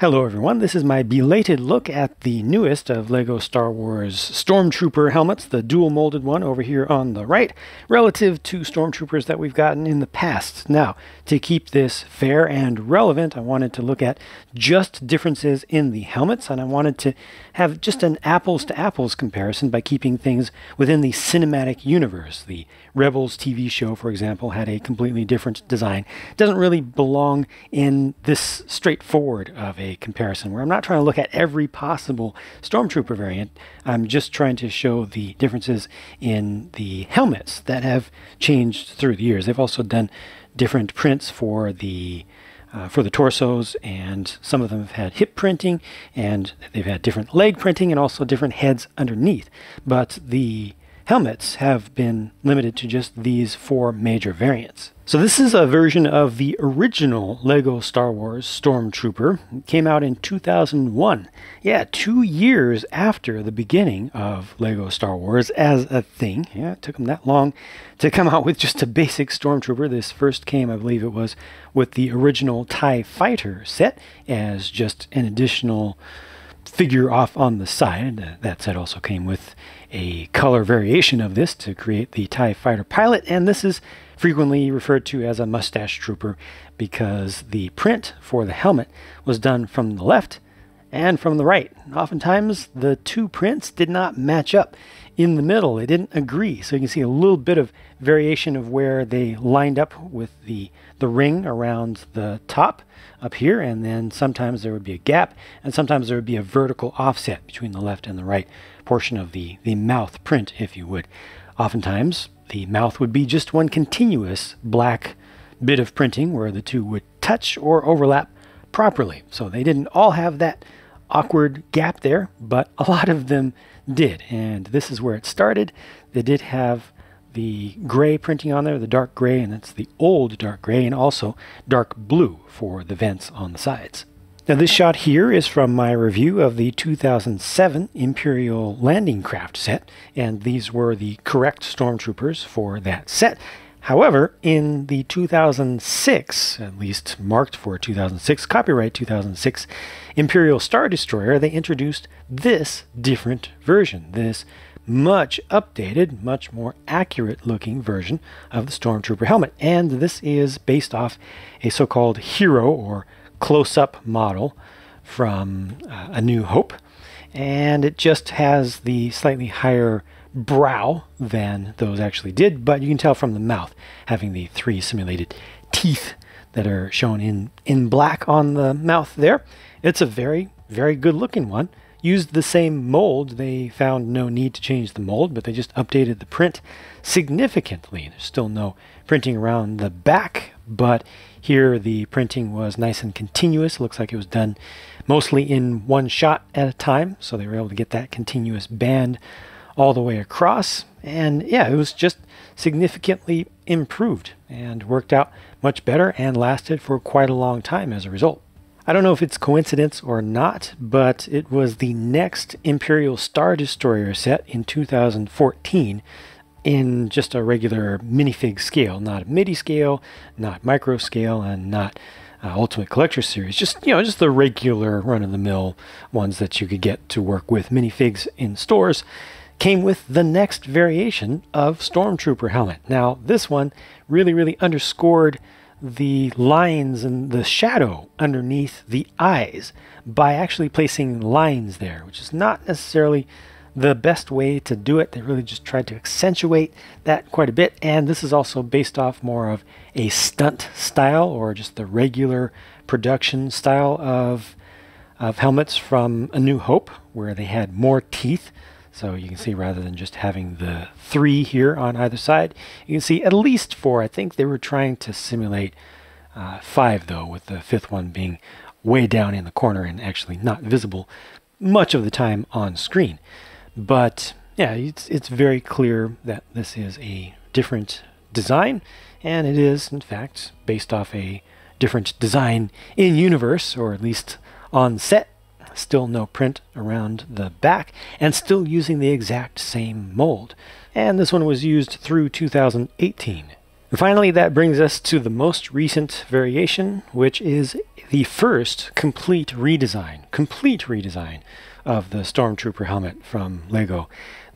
Hello everyone, this is my belated look at the newest of LEGO Star Wars Stormtrooper helmets, the dual molded one over here on the right, relative to Stormtroopers that we've gotten in the past. Now, to keep this fair and relevant, I wanted to look at just differences in the helmets, and I wanted to have just an apples to apples comparison by keeping things within the cinematic universe. The Rebels TV show, for example, had a completely different design. It doesn't really belong in this straightforward of a comparison, where I'm not trying to look at every possible Stormtrooper variant. I'm just trying to show the differences in the helmets that have changed through the years. They've also done different prints for the torsos, and some of them have had hip printing, and they've had different leg printing, and also different heads underneath. But the helmets have been limited to just these four major variants. So this is a version of the original LEGO Star Wars Stormtrooper. It came out in 2001. Yeah, 2 years after the beginning of LEGO Star Wars as a thing. Yeah, it took them that long to come out with just a basic Stormtrooper. This first came, I believe it was, with the original TIE Fighter set as just an additional figure off on the side. That set also came with a color variation of this to create the TIE Fighter pilot, and this is frequently referred to as a mustache trooper because the print for the helmet was done from the left and from the right. Oftentimes the two prints did not match up in the middle. They didn't agree, so you can see a little bit of variation of where they lined up with the ring around the top up here, and then sometimes there would be a gap, and sometimes there would be a vertical offset between the left and the right portion of the mouth print, if you would. Oftentimes the mouth would be just one continuous black bit of printing where the two would touch or overlap properly. So they didn't all have that awkward gap there, but a lot of them did. And this is where it started. They did have the gray printing on there, the dark gray, and that's the old dark gray, and also dark blue for the vents on the sides. Now this shot here is from my review of the 2007 Imperial Landing Craft set, and these were the correct Stormtroopers for that set. However, in the 2006, at least marked for 2006, copyright 2006, Imperial Star Destroyer, they introduced this different version, this much updated, much more accurate looking version of the Stormtrooper helmet. And this is based off a so-called hero or close-up model from A New Hope, and it just has the slightly higher brow than those actually did, but you can tell from the mouth having the three simulated teeth that are shown in black on the mouth there. It's a very, very good looking one. Used the same mold. They found no need to change the mold, but they just updated the print significantly. There's still no printing around the back, but here the printing was nice and continuous. Looks like it was done mostly in one shot at a time, so they were able to get that continuous band all the way across. And yeah, it was just significantly improved and worked out much better and lasted for quite a long time as a result. I don't know if it's coincidence or not, but it was the next Imperial Star Destroyer set in 2014 in just a regular minifig scale, not midi scale, not micro scale, and not Ultimate Collector Series. Just, you know, just the regular run-of-the-mill ones that you could get to work with minifigs in stores. Came with the next variation of Stormtrooper helmet. Now, this one really, really underscored the lines and the shadow underneath the eyes by actually placing lines there, which is not necessarily the best way to do it. They really just tried to accentuate that quite a bit, and this is also based off more of a stunt style or just the regular production style of helmets from A New Hope, where they had more teeth. So you can see, rather than just having the three here on either side, you can see at least four. I think they were trying to simulate five, though, with the fifth one being way down in the corner and actually not visible much of the time on screen. But yeah, it's very clear that this is a different design, and it is, in fact, based off a different design in universe, or at least on set. Still no print around the back, and still using the exact same mold. And this one was used through 2018. And finally, that brings us to the most recent variation, which is the first complete redesign of the Stormtrooper helmet from LEGO.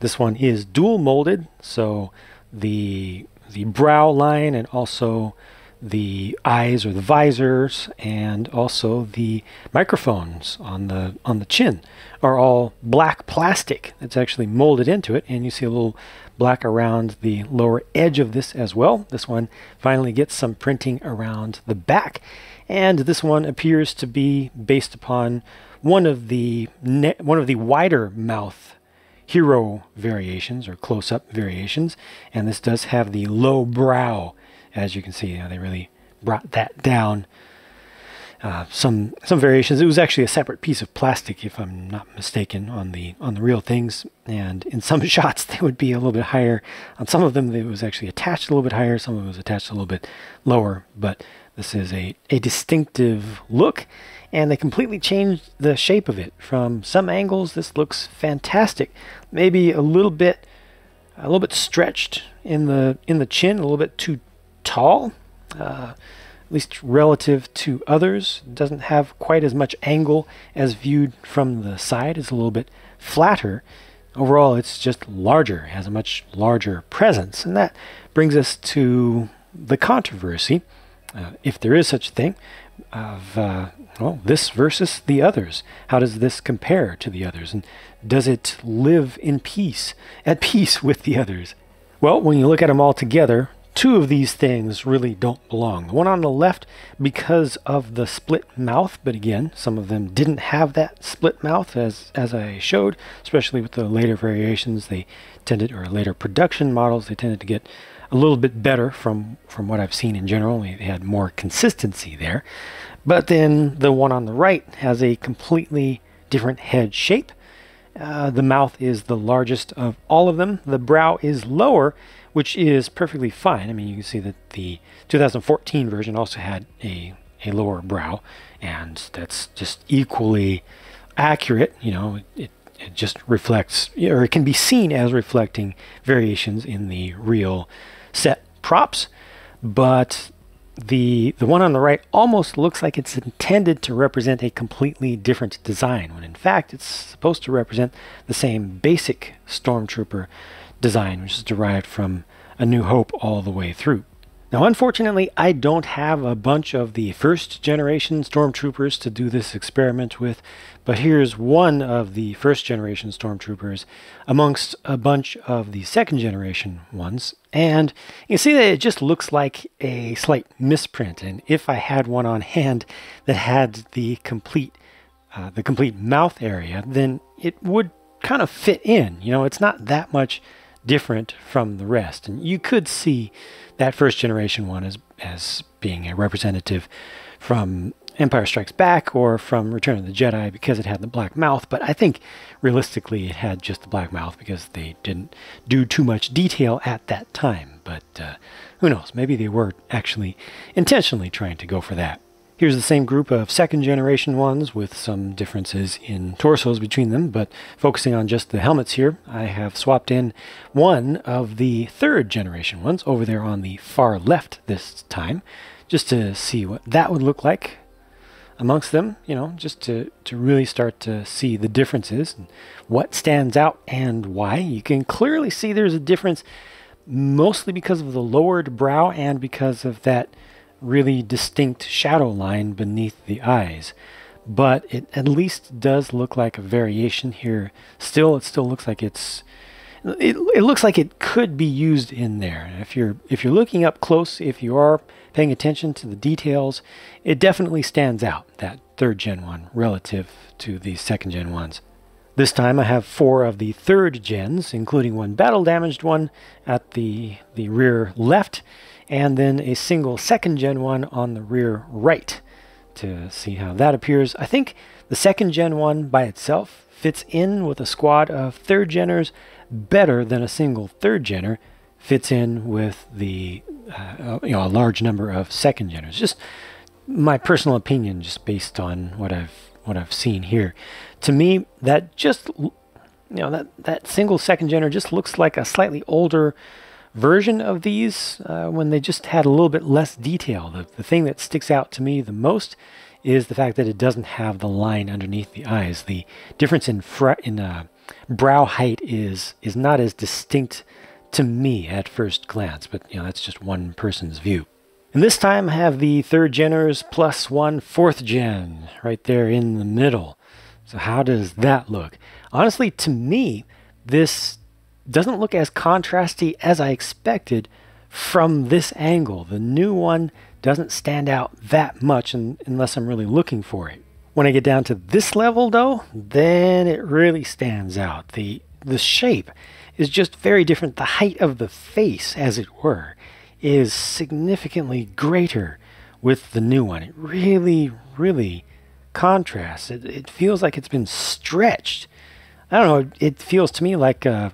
This one is dual molded, so the brow line and also the eyes or the visors and also the microphones on the chin are all black plastic that's actually molded into it, and you see a little black around the lower edge of this as well. This one finally gets some printing around the back, and this one appears to be based upon one of the wider mouth hero variations or close-up variations, and this does have the low brow. As you can see, they really brought that down. Some variations. It was actually a separate piece of plastic, if I'm not mistaken, on the real things. And in some shots, they would be a little bit higher. On some of them, it was actually attached a little bit higher. Some of it was attached a little bit lower. But this is a distinctive look, and they completely changed the shape of it. From some angles, this looks fantastic. Maybe a little bit stretched in the chin, a little bit too tall, at least relative to others. It doesn't have quite as much angle as viewed from the side. It's a little bit flatter. Overall, it's just larger. It has a much larger presence. And that brings us to the controversy, if there is such a thing, of this versus the others. How does this compare to the others? And does it live in peace, at peace with the others? Well, when you look at them all together, two of these things really don't belong. The one on the left, because of the split mouth, but again, some of them didn't have that split mouth as I showed, especially with the later variations, later production models, they tended to get a little bit better from what I've seen in general. They had more consistency there. But then the one on the right has a completely different head shape. The mouth is the largest of all of them. The brow is lower, which is perfectly fine. I mean, you can see that the 2014 version also had a lower brow, and that's just equally accurate. You know, it just reflects, or it can be seen as reflecting variations in the real set props. But the one on the right almost looks like it's intended to represent a completely different design, when in fact it's supposed to represent the same basic Stormtrooper design, which is derived from A New Hope all the way through. Now, unfortunately, I don't have a bunch of the first generation Stormtroopers to do this experiment with, but here's one of the first generation Stormtroopers amongst a bunch of the second generation ones, and you can see that it just looks like a slight misprint. And if I had one on hand that had the complete mouth area, then it would kind of fit in. You know, it's not that much different from the rest, and you could see that first generation one as being a representative from Empire Strikes Back or from Return of the Jedi because it had the black mouth, but I think realistically it had just the black mouth because they didn't do too much detail at that time. But who knows, maybe they were actually intentionally trying to go for that. Here's the same group of second generation ones with some differences in torsos between them, but focusing on just the helmets here, I have swapped in one of the third generation ones over there on the far left this time, just to see what that would look like amongst them, you know, just to really start to see the differences and what stands out and why. You can clearly see there's a difference mostly because of the lowered brow and because of that really distinct shadow line beneath the eyes, but it at least does look like a variation here. Still, it still looks like it looks like it could be used in there. If you're looking up close, if you are paying attention to the details, it definitely stands out, that third gen one relative to the second gen ones. This time I have four of the third gens, including one battle damaged one at the rear left, and then a single second gen one on the rear right to see how that appears. I think the second gen one by itself fits in with a squad of third geners better than a single third genner fits in with the a large number of second geners. Just my personal opinion, just based on what I've seen here. To me, that just that single second genner just looks like a slightly older version of these when they just had a little bit less detail. The thing that sticks out to me the most is the fact that it doesn't have the line underneath the eyes. The difference in brow height is not as distinct to me at first glance, but you know, that's just one person's view. And this time I have the third geners plus one fourth gen right there in the middle. So how does that look? Honestly, to me, this doesn't look as contrasty as I expected from this angle. The new one doesn't stand out that much unless I'm really looking for it. When I get down to this level though, then it really stands out. The shape is just very different. The height of the face, as it were, is significantly greater with the new one. It really, really contrasts. It feels like it's been stretched. I don't know, it feels to me like a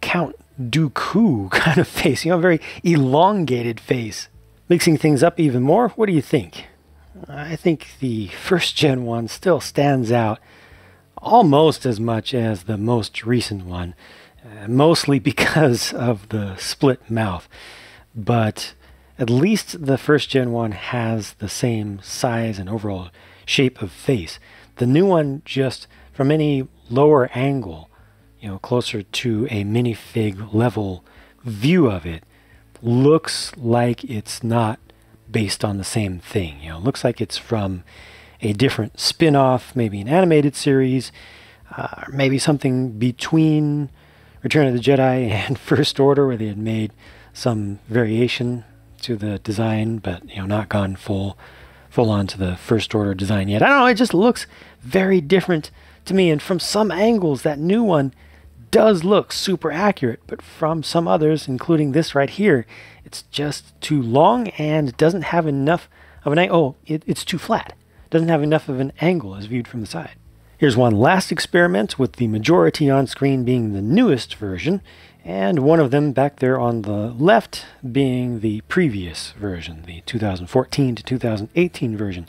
Count Dooku kind of face, you know, a very elongated face. Mixing things up even more, what do you think? I think the first gen one still stands out almost as much as the most recent one, mostly because of the split mouth. But at least the first gen one has the same size and overall shape of face. The new one, just from any lower angle, you know, closer to a minifig level view of it, looks like it's not based on the same thing. You know, it looks like it's from a different spin-off, maybe an animated series, maybe something between Return of the Jedi and First Order, where they had made some variation to the design, but you know, not gone full on to the First Order design yet. I don't know, it just looks very different to me, and from some angles that new one does look super accurate, but from some others, including this right here, it's just too long and doesn't have enough of an angle. Oh, it's too flat. Doesn't have enough of an angle as viewed from the side. Here's one last experiment, with the majority on screen being the newest version, and one of them back there on the left being the previous version, the 2014 to 2018 version.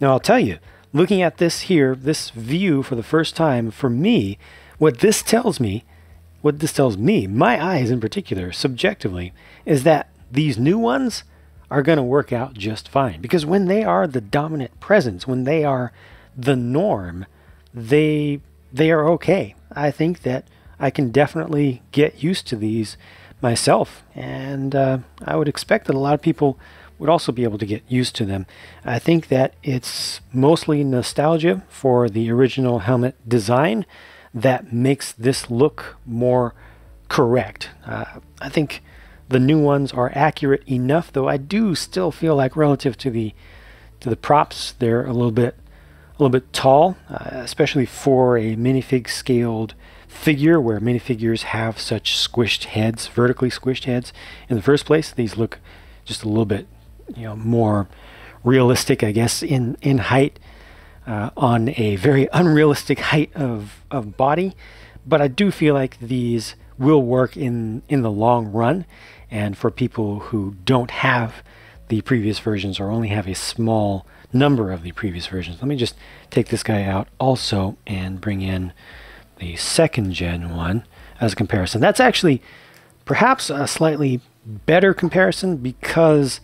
Now I'll tell you, looking at this here, this view for the first time, for me, what this tells me, my eyes in particular, subjectively, is that these new ones are going to work out just fine. Because when they are the dominant presence, when they are the norm, they are okay. I think that I can definitely get used to these myself, and I would expect that a lot of people would also be able to get used to them. I think that it's mostly nostalgia for the original helmet design that makes this look more correct. I think the new ones are accurate enough, though I do still feel like, relative to the props, they're a little bit tall, especially for a minifig scaled figure, where minifigures have such squished heads, vertically squished heads in the first place. These look just a little bit, you know, more realistic, I guess, in height, on a very unrealistic height of body. But I do feel like these will work in the long run, and for people who don't have the previous versions or only have a small number of the previous versions. Let me just take this guy out also and bring in the second gen one as a comparison. That's actually perhaps a slightly better comparison, because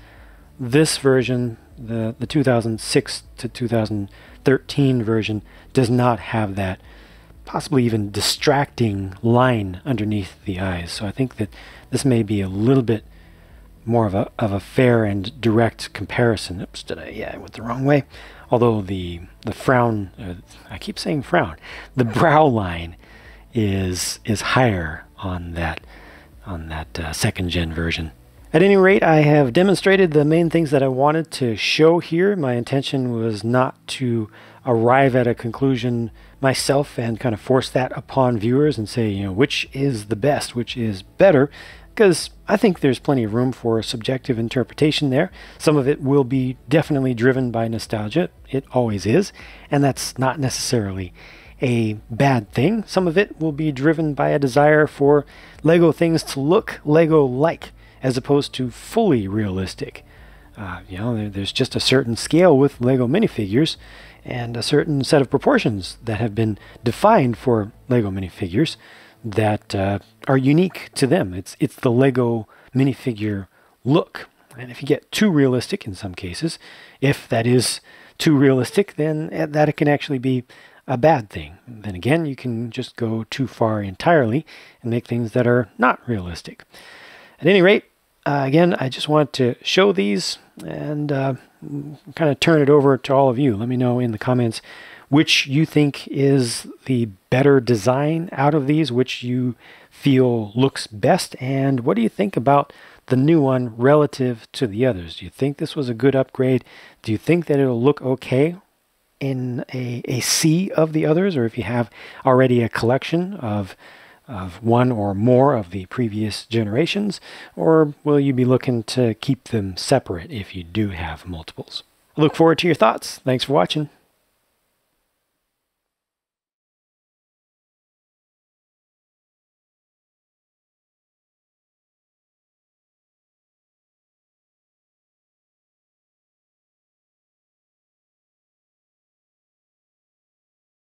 this version, the 2006 to 2013 version, does not have that possibly even distracting line underneath the eyes. So I think that this may be a little bit more of a fair and direct comparison. Oops, did I? Yeah, I went the wrong way. Although the frown, I keep saying frown, the brow line is higher on that second gen version. At any rate, I have demonstrated the main things that I wanted to show here. My intention was not to arrive at a conclusion myself and kind of force that upon viewers and say, you know, which is the best, which is better, because I think there's plenty of room for subjective interpretation there. Some of it will be definitely driven by nostalgia. It always is. And that's not necessarily a bad thing. Some of it will be driven by a desire for LEGO things to look LEGO-like, as opposed to fully realistic. You know, there's just a certain scale with LEGO minifigures and a certain set of proportions that have been defined for LEGO minifigures that are unique to them. It's the LEGO minifigure look. And if you get too realistic in some cases, if that is too realistic, then that it can actually be a bad thing. Then again, you can just go too far entirely and make things that are not realistic. At any rate, again, I just want to show these and kind of turn it over to all of you. Let me know in the comments which you think is the better design out of these, which you feel looks best, and what do you think about the new one relative to the others? Do you think this was a good upgrade? Do you think that it'll look okay in a sea of the others, or if you have already a collection of one or more of the previous generations, or will you be looking to keep them separate if you do have multiples? I look forward to your thoughts. Thanks for watching.